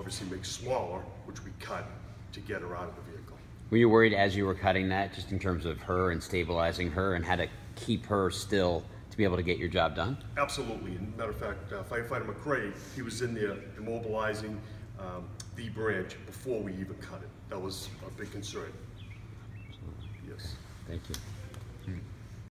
obviously make smaller, which we cut to get her out of the vehicle. Were you worried as you were cutting that, just in terms of her and stabilizing her and how to keep her still to be able to get your job done? Absolutely. As a matter of fact, Firefighter McRae, he was in there immobilizing the branch before we even cut it. That was a big concern. Yes. Thank you.